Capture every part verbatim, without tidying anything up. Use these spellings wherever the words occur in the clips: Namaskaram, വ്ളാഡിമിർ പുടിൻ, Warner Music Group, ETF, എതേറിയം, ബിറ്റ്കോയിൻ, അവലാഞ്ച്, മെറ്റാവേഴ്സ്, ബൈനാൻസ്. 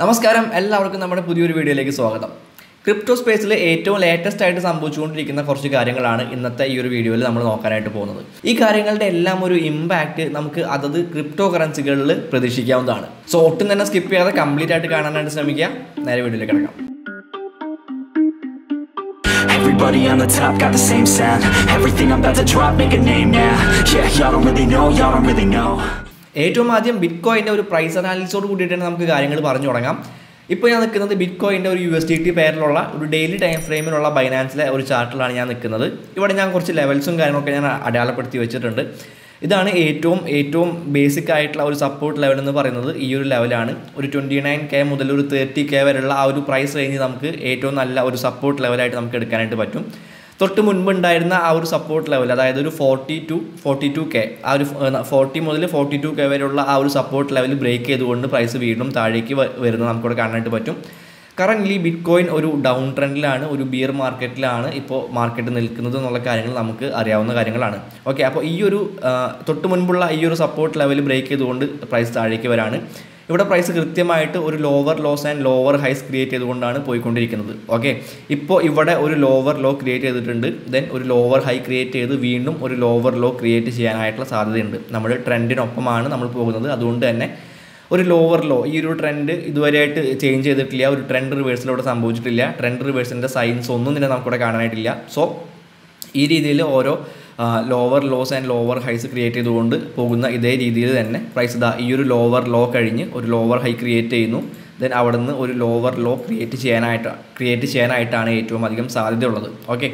Namaskaram, എല്ലാവർക്കും നമ്മുടെ പുതിയൊരു വീഡിയോയിലേക്ക് സ്വാഗതം. ക്രിപ്റ്റോ സ്പേസിലെ ഏറ്റവും ലേറ്റസ്റ്റ് ആയിട്ട് സംഭവിച്ചുകൊണ്ടിരിക്കുന്ന കുറച്ച് കാര്യങ്ങളാണ് ഇന്നത്തെ ഈ ഒരു വീഡിയോയിൽ നമ്മൾ നോക്കാനായിട്ട് പോകുന്നത്. ഈ കാര്യങ്ങളുടെ എല്ലാം ഒരു ഇംപാക്റ്റ് നമുക്ക് അതത് ക്രിപ്റ്റോ കറൻസികളിൽ പ്രതീക്ഷിക്കാവുന്നതാണ്. സോ ഒട്ടും തന്നെ സ്കിപ്പ് ചെയ്യാതെ കംപ്ലീറ്റ് ആയിട്ട് കാണാനായിട്ട് ശ്രമിക്കുക. നേരെ വീഡിയോയിലേക്ക് കടക്കാം. Everybody on the top got the same sound. Everything I'm about to drop make a name now. Yeah, y'all don't really know, y'all don't really know. ഏറ്റവും ആദ്യം ബിറ്റ്കോയിൻ്റെ ഒരു പ്രൈസ് അനാലിസിസോട് കൂടിയിട്ട് നമുക്ക് കാര്യങ്ങൾ പറഞ്ഞു തുടങ്ങാം. ഇപ്പോൾ ഞാൻ നിൽക്കുന്നത് ബിറ്റ്കോയിൻ്റെ ഒരു യു എസ് ഡി ടി പേരിലുള്ള ഒരു ഡെയിലി ടൈം ഫ്രെയിമിലുള്ള ബൈനാൻസിലെ ഒരു ചാർട്ടിലാണ് ഞാൻ നിൽക്കുന്നത്. ഇവിടെ ഞാൻ കുറച്ച് ലെവൽസും കാര്യങ്ങളൊക്കെ ഞാൻ അടയാളപ്പെടുത്തി വെച്ചിട്ടുണ്ട്. ഇതാണ് ഏറ്റവും ഏറ്റവും ബേസിക് ആയിട്ടുള്ള ഒരു സപ്പോർട്ട് ലെവൽ എന്ന് പറയുന്നത് ഈ ഒരു ലെവലാണ്. ഒരു ട്വൻറ്റി നയൻ കെ മുതൽ ഒരു തേർട്ടി കെ വരെയുള്ള ആ ഒരു പ്രൈസ് റേഞ്ച് നമുക്ക് ഏറ്റവും നല്ല ഒരു സപ്പോർട്ട് ലെവലായിട്ട് നമുക്ക് എടുക്കാനായിട്ട് പറ്റും. തൊട്ട് മുൻപുണ്ടായിരുന്ന ആ ഒരു സപ്പോർട്ട് ലെവൽ, അതായത് ഒരു forty two forty two K ആ ഒരു ഫോർട്ടി മുതൽ ഫോർട്ടി ടു കെ വരെയുള്ള ആ ഒരു സപ്പോർട്ട് ലെവൽ ബ്രേക്ക് ചെയ്തുകൊണ്ട് പ്രൈസ് വീണ്ടും താഴേക്ക് വരുന്നത് നമുക്കിവിടെ കാണാനായിട്ട് പറ്റും. കറൻ്റ്ലി ബിറ്റ്കോയിൻ ഒരു ഡൗൺ ട്രെൻഡിലാണ്, ഒരു ബിയർ മാർക്കറ്റിലാണ് ഇപ്പോൾ മാർക്കറ്റ് നിൽക്കുന്നത് എന്നുള്ള കാര്യങ്ങൾ നമുക്ക് അറിയാവുന്ന കാര്യങ്ങളാണ്. ഓക്കെ, അപ്പോൾ ഈ ഒരു തൊട്ട് മുൻപുള്ള ഈ ഒരു സപ്പോർട്ട് ലെവൽ ബ്രേക്ക് ചെയ്തുകൊണ്ട് പ്രൈസ് താഴേക്ക് വരാണ്. ഇവിടെ പ്രൈസ് കൃത്യമായിട്ട് ഒരു lower lows and lower highs create ചെയ്തുകൊണ്ടാണ് പോയിക്കൊണ്ടിരിക്കുന്നത്. ഓക്കെ, ഇപ്പോൾ ഇവിടെ ഒരു ലോവർ ലോ ക്രിയേറ്റ് ചെയ്തിട്ടുണ്ട്, ദെൻ ഒരു ലോവർ ഹൈ ക്രിയേറ്റ് ചെയ്ത് വീണ്ടും ഒരു ലോവർ ലോ ക്രിയേറ്റ് ചെയ്യാനായിട്ടുള്ള സാധ്യതയുണ്ട്. നമ്മൾ ട്രെൻഡിനൊപ്പമാണ് നമ്മൾ പോകുന്നത്, അതുകൊണ്ട് തന്നെ ഒരു ലോവർ ലോ, ഈ ഒരു ട്രെൻഡ് ഇതുവരെയായിട്ട് ചേഞ്ച് ചെയ്തിട്ടില്ല, ഒരു ട്രെൻഡ് റിവേഴ്സിലൂടെ സംഭവിച്ചിട്ടില്ല, ട്രെൻഡ് റിവേഴ്സിൻ്റെ സൈൻസ് ഒന്നും തന്നെ നമുക്കിവിടെ കാണാനായിട്ടില്ല. സോ ഈ രീതിയിൽ ഓരോ lower lows and lower highs create ചെയ്തുകൊണ്ട് പോകുന്ന ഇതേ രീതിയിൽ തന്നെ പ്രൈസ് ഇതാ ഈ ഒരു ലോവർ ലോ കഴിഞ്ഞ് ഒരു ലോവർ ഹൈ ക്രിയേറ്റ് ചെയ്യുന്നു, ദെൻ അവിടെ നിന്ന് ഒരു ലോവർ ലോ ക്രിയേറ്റ് ചെയ്യാനായിട്ട് ക്രിയേറ്റ് ചെയ്യാനായിട്ടാണ് ഏറ്റവും അധികം സാധ്യതയുള്ളത്. ഓക്കെ,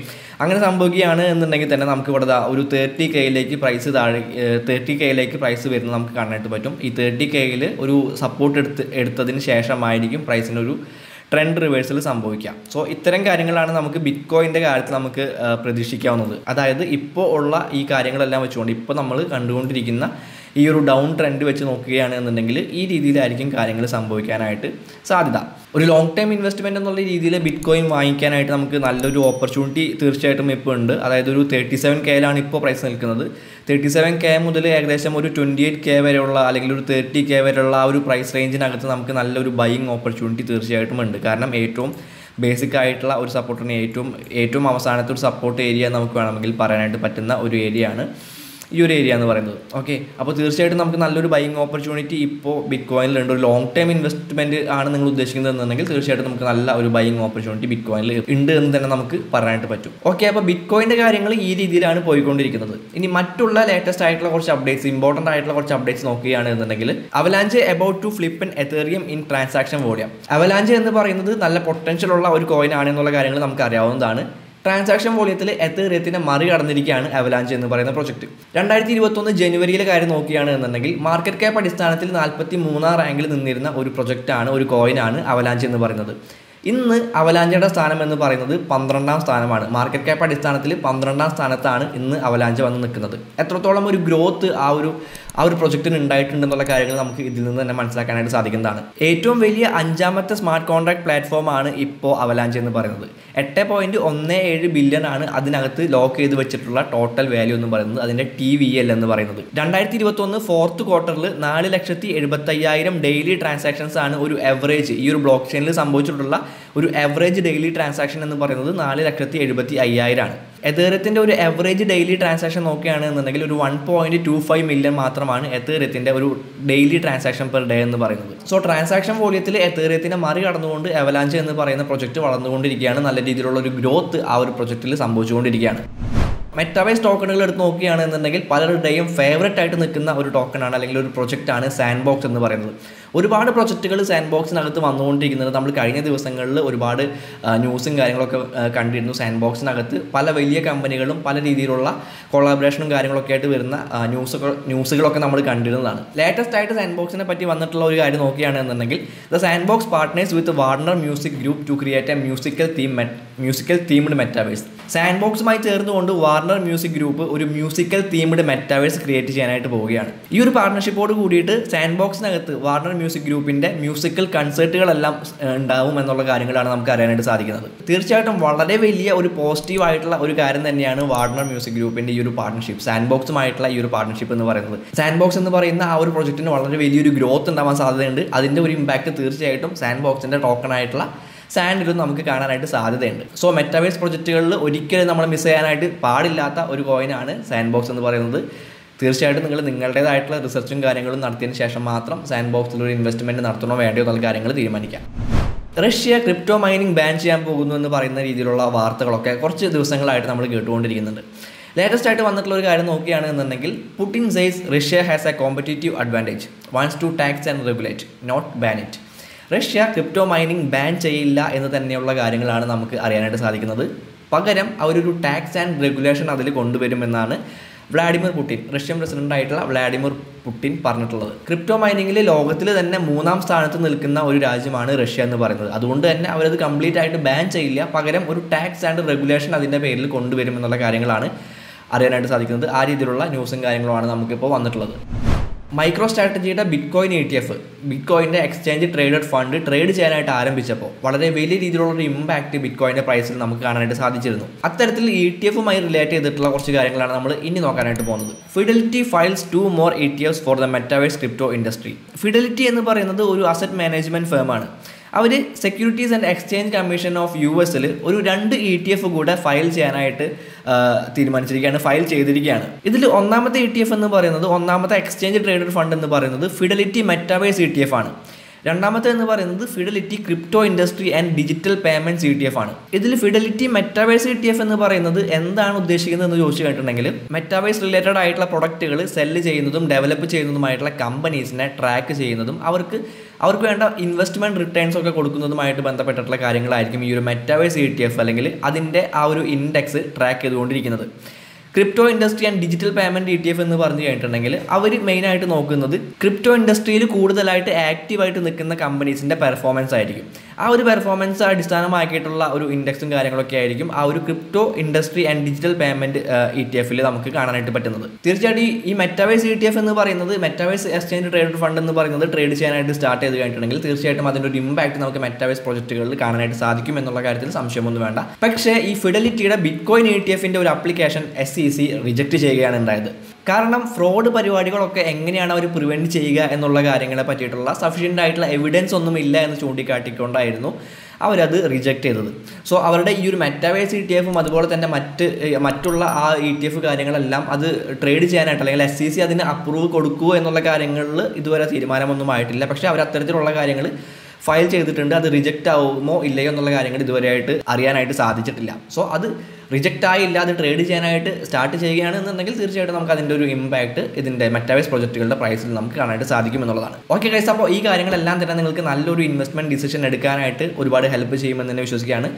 അങ്ങനെ സംഭവിക്കുകയാണ് എന്നുണ്ടെങ്കിൽ തന്നെ നമുക്ക് ഇവിടെ ഒരു തേർട്ടി കെയിലേക്ക് പ്രൈസ് താഴെ തേർട്ടി കെയിലേക്ക് പ്രൈസ് വരുന്നത് നമുക്ക് കാണാനായിട്ട് പറ്റും. ഈ തേർട്ടി കെയിൽ ഒരു സപ്പോർട്ട് എടുത്ത് എടുത്തതിന് ശേഷമായിരിക്കും പ്രൈസിനൊരു ട്രെൻഡ് റിവേഴ്സൽ സംഭവിക്കാം. സോ ഇത്തരം കാര്യങ്ങളാണ് നമുക്ക് ബിറ്റ്കോയിൻ്റെ കാര്യത്തിൽ നമുക്ക് പ്രതീക്ഷിക്കാവുന്നത്. അതായത് ഇപ്പോൾ ഉള്ള ഈ കാര്യങ്ങളെല്ലാം വെച്ചുകൊണ്ട് ഇപ്പോൾ നമ്മൾ കണ്ടുകൊണ്ടിരിക്കുന്ന ഈ ഒരു ഡൗൺ ട്രെൻഡ് വെച്ച് നോക്കുകയാണ് എന്നുണ്ടെങ്കിൽ ഈ രീതിയിലായിരിക്കും കാര്യങ്ങൾ സംഭവിക്കാനായിട്ട് സാധ്യത. ഒരു ലോങ് ടൈം ഇൻവെസ്റ്റ്മെൻറ്റ് എന്നുള്ള രീതിയിൽ ബിറ്റ്കോയിൻ വാങ്ങിക്കാനായിട്ട് നമുക്ക് നല്ലൊരു ഓപ്പർച്യൂണിറ്റി തീർച്ചയായിട്ടും ഇപ്പോൾ ഉണ്ട്. അതായത് ഒരു തേർട്ടി സെവൻ കെയിലാണ് ഇപ്പോൾ പ്രൈസ് നിൽക്കുന്നത്. തേർട്ടി സെവൻ കെ മുതൽ ഏകദേശം ഒരു ട്വൻറ്റി എയ്റ്റ് കെ വരെയുള്ള അല്ലെങ്കിൽ ഒരു തേർട്ടി കെ വരെയുള്ള ആ ഒരു പ്രൈസ് റേഞ്ചിനകത്ത് നമുക്ക് നല്ലൊരു ബൈയിങ് ഓപ്പർച്യൂണിറ്റി തീർച്ചയായിട്ടും ഉണ്ട്. കാരണം ഏറ്റവും ബേസിക് ആയിട്ടുള്ള ഒരു സപ്പോർട്ടിന് ഏറ്റവും ഏറ്റവും അവസാനത്തെ ഒരു സപ്പോർട്ട് ഏരിയ നമുക്ക് വേണമെങ്കിൽ പറയാനായിട്ട് പറ്റുന്ന ഒരു ഏരിയ ആണ് ഈ ഒരു ഏരിയ എന്ന് പറയുന്നത്. ഓക്കെ, അപ്പോൾ തീർച്ചയായിട്ടും നമുക്ക് നല്ലൊരു ബൈയിങ് ഓപ്പർച്യൂണിറ്റി ഇപ്പോൾ ബിറ്റ്കോയിനിലുണ്ട്. ഒരു ലോങ് ടൈം ഇൻവെസ്റ്റ്മെൻറ്റ് ആണ് നിങ്ങൾ ഉദ്ദേശിക്കുന്നത് എന്നുണ്ടെങ്കിൽ തീർച്ചയായിട്ടും നമുക്ക് നല്ല ഒരു ബൈയിങ് ഓപ്പർച്യൂണിറ്റി ബിറ്റ്കോയിനിൽ ഉണ്ട് എന്ന് തന്നെ നമുക്ക് പറയാനായിട്ട് പറ്റും. ഓക്കെ, അപ്പോൾ ബിറ്റ്കോയിൻ്റെ കാര്യങ്ങൾ ഈ രീതിയിലാണ് പോയിക്കൊണ്ടിരിക്കുന്നത്. ഇനി മറ്റുള്ള ലേറ്റസ്റ്റ് ആയിട്ടുള്ള കുറച്ച് അപ്ഡേറ്റ്സ്, ഇമ്പോർട്ടൻ്റ് ആയിട്ടുള്ള കുറച്ച് അപ്ഡേറ്റ്സ് നോക്കുകയാണ് എന്നുണ്ടെങ്കിൽ അവലാഞ്ച് about to flip an എതേറിയം in transaction volume. അവലാഞ്ച് എന്ന് പറയുന്നത് നല്ല പൊട്ടൻഷ്യലുള്ള ഒരു കോയിൻ ആണെന്നുള്ള കാര്യങ്ങൾ നമുക്ക് അറിയാവുന്നതാണ്. ട്രാൻസാക്ഷൻ വോളിയത്തിൽ എതേറിയത്തിനെ മറികടന്നിരിക്കുകയാണ് അവലാഞ്ച് എന്ന് പറയുന്ന പ്രൊജക്റ്റ്. രണ്ടായിരത്തി ഇരുപത്തൊന്ന് ജനുവരിയിലെ കാര്യം നോക്കുകയാണ് എന്നുണ്ടെങ്കിൽ മാർക്കറ്റ് ക്യാപ് അടിസ്ഥാനത്തിൽ നാൽപ്പത്തി മൂന്നാം റാങ്കിൽ നിന്നിരുന്ന ഒരു പ്രൊജക്റ്റാണ്, ഒരു കോയിനാണ് അവലാഞ്ച് എന്ന് പറയുന്നത്. ഇന്ന് അവലാഞ്ചയുടെ സ്ഥാനം എന്ന് പറയുന്നത് പന്ത്രണ്ടാം സ്ഥാനമാണ്. മാർക്കറ്റ് ക്യാപ് അടിസ്ഥാനത്തിൽ പന്ത്രണ്ടാം സ്ഥാനത്താണ് ഇന്ന് അവലാഞ്ച് വന്ന് നിൽക്കുന്നത്. എത്രത്തോളം ഒരു ഗ്രോത്ത് ആ ഒരു ആ ഒരു പ്രൊജക്റ്റിന് ഉണ്ടായിട്ടുണ്ടെന്നുള്ള കാര്യങ്ങൾ നമുക്ക് ഇതിൽ നിന്ന് തന്നെ മനസ്സിലാക്കാനായിട്ട് സാധിക്കുന്നതാണ്. ഏറ്റവും വലിയ അഞ്ചാമത്തെ സ്മാർട്ട് കോൺട്രാക്ട് പ്ലാറ്റ്ഫോമാണ് ഇപ്പോൾ അവലാഞ്ച് എന്ന് പറയുന്നത്. എട്ട് പോയിൻറ്റ് ഒന്ന് ഏഴ് ബില്യൺ ആണ് അതിനകത്ത് ലോക്ക് ചെയ്ത് വെച്ചിട്ടുള്ള ടോട്ടൽ വാല്യൂ എന്ന് പറയുന്നത്, അതിൻ്റെ ടി വി എൽ എന്ന് പറയുന്നത്. രണ്ടായിരത്തി ഇരുപത്തൊന്ന് ഫോർത്ത് ക്വാർട്ടറിൽ നാല് ലക്ഷത്തി എഴുപത്തയ്യായിരം ഡെയിലി ട്രാൻസാക്ഷൻസ് ആണ് ഒരു എവറേജ് ഈ ഒരു ബ്ലോക്ക് ചെയിനിൽ സംഭവിച്ചിട്ടുള്ള ഒരു എവറേജ് ഡെയിലി ട്രാൻസാക്ഷൻ എന്ന് പറയുന്നത് നാല് ലക്ഷത്തി എഴുപത്തി അയ്യായിരമാണ്. എതേറിയത്തിൻ്റെ ഒരു എവറേജ് ഡെയിലി ട്രാൻസാക്ഷൻ നോക്കുകയാണ് എന്നുണ്ടെങ്കിൽ ഒരു one point two five million മാത്രമാണ് എതേറിയത്തിൻ്റെ ഒരു ഡെയിലി ട്രാൻസാക്ഷൻ പെർ ഡേ എന്ന് പറയുന്നത്. സോ ട്രാൻസാക്ഷൻ വോളിയത്തിൽ എതേറിയത്തിനെ മറികടന്നുകൊണ്ട് അവലാഞ്ച് എന്ന് പറയുന്ന പ്രൊജക്റ്റ് വളർന്നുകൊണ്ടിരിക്കുകയാണ്. നല്ല രീതിയിലുള്ള ഒരു ഗ്രോത്ത് ആ ഒരു പ്രൊജക്റ്റിൽ സംഭവിച്ചുകൊണ്ടിരിക്കുകയാണ്. മെറ്റാവേസ് ടോക്കണുകൾ എടുത്ത് നോക്കുകയാണ് എന്നുണ്ടെങ്കിൽ പലരുടെയും ഫേവറേറ്റ് ആയിട്ട് നിൽക്കുന്ന ഒരു ടോക്കണാണ് അല്ലെങ്കിൽ ഒരു പ്രൊജക്റ്റാണ് സാൻഡ് ബോക്സ് എന്ന് പറയുന്നത്. ഒരുപാട് പ്രൊജക്റ്റുകൾ സാൻഡ് ബോക്സിനകത്ത് വന്നുകൊണ്ടിരിക്കുന്നത് നമ്മൾ കഴിഞ്ഞ ദിവസങ്ങളിൽ ഒരുപാട് ന്യൂസും കാര്യങ്ങളൊക്കെ കണ്ടിരുന്നു. സാൻഡ് ബോക്സിനകത്ത് പല വലിയ കമ്പനികളും പല രീതിയിലുള്ള കൊളാബറേഷനും കാര്യങ്ങളൊക്കെ ആയിട്ട് വരുന്ന ന്യൂസുകൾ ന്യൂസുകളൊക്കെ നമ്മൾ കണ്ടിരുന്നതാണ്. ലേറ്റസ്റ്റ് ആയിട്ട് സാൻഡ് ബോക്സിനെ പറ്റി വന്നിട്ടുള്ള ഒരു കാര്യം നോക്കുകയാണ് എന്നുണ്ടെങ്കിൽ the sand box partners with Warner Music Group to create a musical theme musical themed മെറ്റാവേഴ്സ്. സാൻഡ് ബോക്സുമായി ചേർന്നുകൊണ്ട് വാർണർ മ്യൂസിക് ഗ്രൂപ്പ് ഒരു മ്യൂസിക്കൽ തീംഡ് മെറ്റാവേഴ്സ് ക്രിയേറ്റ് ചെയ്യാനായിട്ട് പോവുകയാണ്. ഈ ഒരു പാർട്ണർഷിപ്പോട് കൂടിയിട്ട് സാൻഡ് ബോക്സിനകത്ത് വാർണർ മ്യൂസിക് ഗ്രൂപ്പിന്റെ മ്യൂസിക്കൽ കൺസേർട്ടുകളെല്ലാം ഉണ്ടാവും എന്നുള്ള കാര്യങ്ങളാണ് നമുക്ക് അറിയാനായിട്ട് സാധിക്കുന്നത്. തീർച്ചയായിട്ടും വളരെ വലിയ ഒരു പോസിറ്റീവ് ആയിട്ടുള്ള ഒരു കാര്യം തന്നെയാണ് വാർണർ മ്യൂസിക് ഗ്രൂപ്പിന്റെ ഈ ഒരു പാർട്ണർഷിപ്പ്, സാൻഡ്ബോക്സുമായിട്ടുള്ള ഈ ഒരു പാർട്ണർഷിപ്പ് എന്ന് പറയുന്നത്. സാൻഡ്ബോക്സ് എന്ന് പറയുന്ന ആ ഒരു പ്രൊജക്റ്റിന് വളരെ വലിയൊരു ഗ്രോത്ത് ഉണ്ടാവാൻ സാധ്യതയുണ്ട്. അതിന്റെ ഒരു ഇമ്പാക്ട് തീർച്ചയായിട്ടും സാൻഡ്ബോക്സിന്റെ ടോക്കൺ ആയിട്ടുള്ള സാൻഡിലും നമുക്ക് കാണാനായിട്ട് സാധ്യതയുണ്ട്. സോ മെറ്റാവേഴ്സ് പ്രൊജക്റ്റുകളിൽ ഒരിക്കലും നമ്മൾ മിസ് ചെയ്യാനായിട്ട് പാടില്ലാത്ത ഒരു കോയിനാണ് സാൻഡ്ബോക്സ് എന്ന് പറയുന്നത്. തീർച്ചയായിട്ടും നിങ്ങൾ നിങ്ങളുടേതായിട്ടുള്ള റിസർച്ചും കാര്യങ്ങളും നടത്തിയതിന് ശേഷം മാത്രം സാൻഡ്ബോക്സിൽ ഒരു ഇൻവെസ്റ്റ്മെൻറ്റ് നടത്തണോ വേണ്ടയോ എന്നുള്ള കാര്യങ്ങൾ തീരുമാനിക്കാം. റഷ്യ ക്രിപ്റ്റോ മൈനിങ് ബാൻ ചെയ്യാൻ പോകുന്നു എന്ന് പറയുന്ന രീതിയിലുള്ള വാർത്തകളൊക്കെ കുറച്ച് ദിവസങ്ങളായിട്ട് നമ്മൾ കേട്ടുകൊണ്ടിരിക്കുന്നുണ്ട്. ലേറ്റസ്റ്റ് ആയിട്ട് വന്നിട്ടുള്ള ഒരു കാര്യം നോക്കുകയാണ് എന്നുണ്ടെങ്കിൽ, Putin says Russia has a competitive advantage, wants to tax and regulate not ban it. Russia crypto mining ban ചെയ്യില്ല എന്ന് തന്നെയുള്ള കാര്യങ്ങളാണ് നമുക്ക് അറിയാനായിട്ട് സാധിക്കുന്നത്. പകരം അവരൊരു ടാക്സ് ആൻഡ് റെഗുലേഷൻ അതിൽ കൊണ്ടുവരുമെന്നാണ് വ്ളാഡിമിർ പുടിൻ, റഷ്യൻ പ്രസിഡൻ്റായിട്ടുള്ള വ്ളാഡിമിർ പുടിൻ പറഞ്ഞിട്ടുള്ളത്. ക്രിപ്റ്റോ മൈനിങ്ങിൽ ലോകത്തിൽ തന്നെ മൂന്നാം സ്ഥാനത്ത് നിൽക്കുന്ന ഒരു രാജ്യമാണ് റഷ്യ എന്ന് പറയുന്നത്. അതുകൊണ്ട് തന്നെ അവരത് കംപ്ലീറ്റ് ആയിട്ട് ബാൻ ചെയ്യില്ല, പകരം ഒരു ടാക്സ് ആൻഡ് റെഗുലേഷൻ അതിൻ്റെ പേരിൽ കൊണ്ടുവരുമെന്നുള്ള കാര്യങ്ങളാണ് അറിയാനായിട്ട് സാധിക്കുന്നത്. ആ രീതിയിലുള്ള ന്യൂസും കാര്യങ്ങളുമാണ് നമുക്കിപ്പോൾ വന്നിട്ടുള്ളത്. മൈക്രോ സ്ട്രാറ്റജിയുടെ ബിറ്റ്കോയിൻ ഇ ടി എഫ്, ബിറ്റ്കോയിൻ്റെ എക്സ്ചേഞ്ച് ട്രേഡഡ് ഫണ്ട് ട്രേഡ് ചെയ്യാനായിട്ട് ആരംഭിച്ചപ്പോൾ വളരെ വലിയ രീതിയിലുള്ള ഒരു ഇമ്പാക്റ്റ് ബിറ്റ്കോയിൻ്റെ പ്രൈസിൽ നമുക്ക് കാണാനായിട്ട് സാധിച്ചിരുന്നു. അത്തരത്തിൽ ഇ ടി എഫുമായി റിലേറ്റ് ചെയ്തിട്ടുള്ള കുറച്ച് കാര്യങ്ങളാണ് നമ്മൾ ഇനി നോക്കാനായിട്ട് പോകുന്നത്. Fidelity files two more E T F for the മെറ്റാവേഴ്സ് crypto industry. Fidelity എന്ന് പറയുന്നത് ഒരു അസറ്റ് മാനേജ്മെൻറ്റ് ഫേമാണ്. അവർ securities and exchange commission of U എസിൽ ഒരു രണ്ട് ഇ ടി എഫ് കൂടെ ഫയൽ ചെയ്യാനായിട്ട് തീരുമാനിച്ചിരിക്കുകയാണ്, ഫയൽ ചെയ്തിരിക്കുകയാണ്. ഇതിൽ ഒന്നാമത്തെ ഇ ടി എഫ് എന്ന് പറയുന്നത്, ഒന്നാമത്തെ എക്സ്ചേഞ്ച് ട്രേഡഡ് ഫണ്ട് എന്ന് പറയുന്നത് Fidelity മെറ്റാവേഴ്സ് E T F ആണ്. രണ്ടാമത്തെ എന്ന് പറയുന്നത് Fidelity crypto industry and digital payments E T F ആണ്. ഇതിൽ Fidelity മെറ്റാവേഴ്സ് E T F എന്ന് പറയുന്നത് എന്താണ് ഉദ്ദേശിക്കുന്നത് എന്ന് ചോദിച്ചു കഴിഞ്ഞിട്ടുണ്ടെങ്കിൽ, മെറ്റാവേഴ്സ് റിലേറ്റഡ് ആയിട്ടുള്ള പ്രൊഡക്റ്റുകൾ സെല്ല് ചെയ്യുന്നതും ഡെവലപ്പ് ചെയ്യുന്നതുമായിട്ടുള്ള കമ്പനീസിനെ ട്രാക്ക് ചെയ്യുന്നതും അവർക്ക് അവർക്ക് വേണ്ട ഇൻവെസ്റ്റ്മെൻറ്റ് റിട്ടേൺസ് ഒക്കെ കൊടുക്കുന്നതുമായിട്ട് ബന്ധപ്പെട്ടിട്ടുള്ള കാര്യങ്ങളായിരിക്കും ഈ ഒരു മെറ്റാവേഴ്സ് ഇ ടി എഫ് അല്ലെങ്കിൽ അതിൻ്റെ ആ ഒരു ഇൻഡെക്സ് ട്രാക്ക് ചെയ്തുകൊണ്ടിരിക്കുന്നത്. Crypto industry and digital payment E T F എന്ന് പറഞ്ഞു കഴിഞ്ഞിട്ടുണ്ടെങ്കിൽ അവർ മെയിനായിട്ട് നോക്കുന്നത് ക്രിപ്റ്റോ ഇൻഡസ്ട്രിയിൽ കൂടുതലായിട്ട് ആക്റ്റീവായിട്ട് നിൽക്കുന്ന കമ്പനീസിൻ്റെ പെർഫോമൻസ് ആയിരിക്കും. ആ ഒരു പെർഫോമൻസ് അടിസ്ഥാനമാക്കിയിട്ടുള്ള ഒരു ഇൻഡെക്സും കാര്യങ്ങളൊക്കെ ആയിരിക്കും ആ ഒരു crypto industry and digital payment E T എഫിൽ നമുക്ക് കാണാനായിട്ട് പറ്റുന്നത്. തീർച്ചയായിട്ടും ഈ മെറ്റാവേഴ്സ് ഇ ടി എഫ് എന്ന് പറയുന്നത്, മെറ്റാവേഴ്സ് എക്സ്ചേഞ്ച് ട്രേഡ് ഫണ്ട് എന്ന് പറയുന്നത് ട്രേഡ് ചെയ്യാനായിട്ട് സ്റ്റാർട്ട് ചെയ്ത് കഴിഞ്ഞിട്ടുണ്ടെങ്കിൽ തീർച്ചയായിട്ടും അതിൻ്റെ ഒരു ഇമ്പാക്ട് നമുക്ക് മെറ്റാവേഴ്സ് പ്രോജക്റ്റുകളിൽ കാണാനായിട്ട് സാധിക്കും എന്നുള്ള കാര്യത്തിൽ സംശയമൊന്നും വേണ്ട. പക്ഷേ ഈ ഫിഡലിറ്റിയുടെ ബിറ്റ്കോയിൻ ഇ ടി എഫിൻ്റെ ഒരു application S E C reject ചെയ്യുകയാണ് ഉണ്ടായത്. കാരണം ഫ്രോഡ് പരിപാടികളൊക്കെ എങ്ങനെയാണ് അവർ പ്രിവെൻറ്റ് ചെയ്യുക എന്നുള്ള കാര്യങ്ങളെ പറ്റിയിട്ടുള്ള സഫിഷ്യൻ്റ് ആയിട്ടുള്ള എവിഡൻസ് ഒന്നും ഇല്ല എന്ന് ചൂണ്ടിക്കാട്ടിക്കൊണ്ടായിരുന്നു അവരത് റിജക്റ്റ് ചെയ്തത്. സോ അവരുടെ ഈ ഒരു മെറ്റാവേഴ്സ് ഇ ടി എഫും അതുപോലെ തന്നെ മറ്റ് മറ്റുള്ള ആ ഇ ടി എഫ് കാര്യങ്ങളെല്ലാം അത് ട്രേഡ് ചെയ്യാനായിട്ട് അല്ലെങ്കിൽ എസ് സി സി അതിന് അപ്രൂവ് കൊടുക്കുമോ എന്നുള്ള കാര്യങ്ങളിൽ ഇതുവരെ തീരുമാനമൊന്നും ആയിട്ടില്ല. പക്ഷേ അവർ അത്തരത്തിലുള്ള കാര്യങ്ങൾ ഫയൽ ചെയ്തിട്ടുണ്ട്. അത് റിജക്റ്റ് ആവുമോ ഇല്ലയോ എന്നുള്ള കാര്യങ്ങൾ ഇതുവരെയായിട്ട് അറിയാനായിട്ട് സാധിച്ചിട്ടില്ല. സോ അത് റിജക്റ്റ് ആയില്ല, അത് ട്രേഡ് ചെയ്യാനായിട്ട് സ്റ്റാർട്ട് ചെയ്യുകയാണെന്നുണ്ടെങ്കിൽ തീർച്ചയായിട്ടും നമുക്ക് അതിൻ്റെ ഒരു ഇമ്പാക്ട് ഇതിൻ്റെ മെറ്റാവേഴ്സ് പ്രൊജക്റ്റുകളുടെ പ്രൈസിൽ നമുക്ക് കാണാനായിട്ട് സാധിക്കും എന്നുള്ളതാണ്. ഓക്കെ ഗൈസ്, അപ്പോൾ ഈ കാര്യങ്ങളെല്ലാം തന്നെ നിങ്ങൾക്ക് നല്ലൊരു ഇൻവെസ്റ്റ്മെൻറ്റ് ഡിസിഷൻ എടുക്കാനായിട്ട് ഒരുപാട് ഹെൽപ്പ് ചെയ്യുമെന്ന് തന്നെ വിശ്വസിക്കുകയാണ്.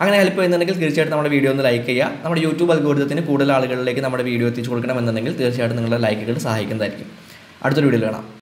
അങ്ങനെ ഹെൽപ്പ് ചെയ്യുന്നുണ്ടെങ്കിൽ തീർച്ചയായിട്ടും നമ്മുടെ വീഡിയോ ഒന്ന് ലൈക്ക് ചെയ്യുക. നമ്മുടെ യൂട്യൂബ് അൽഗോരിതത്തിന് കൂടുതൽ ആളുകളിലേക്ക് നമ്മുടെ വീഡിയോ എത്തിച്ചു കൊടുക്കണമെന്നുണ്ടെങ്കിൽ തീർച്ചയായിട്ടും നിങ്ങളുടെ ലൈക്കുകൾ സഹായിക്കുന്നതായിരിക്കും. അടുത്തൊരു വീഡിയോയിൽ കാണാം.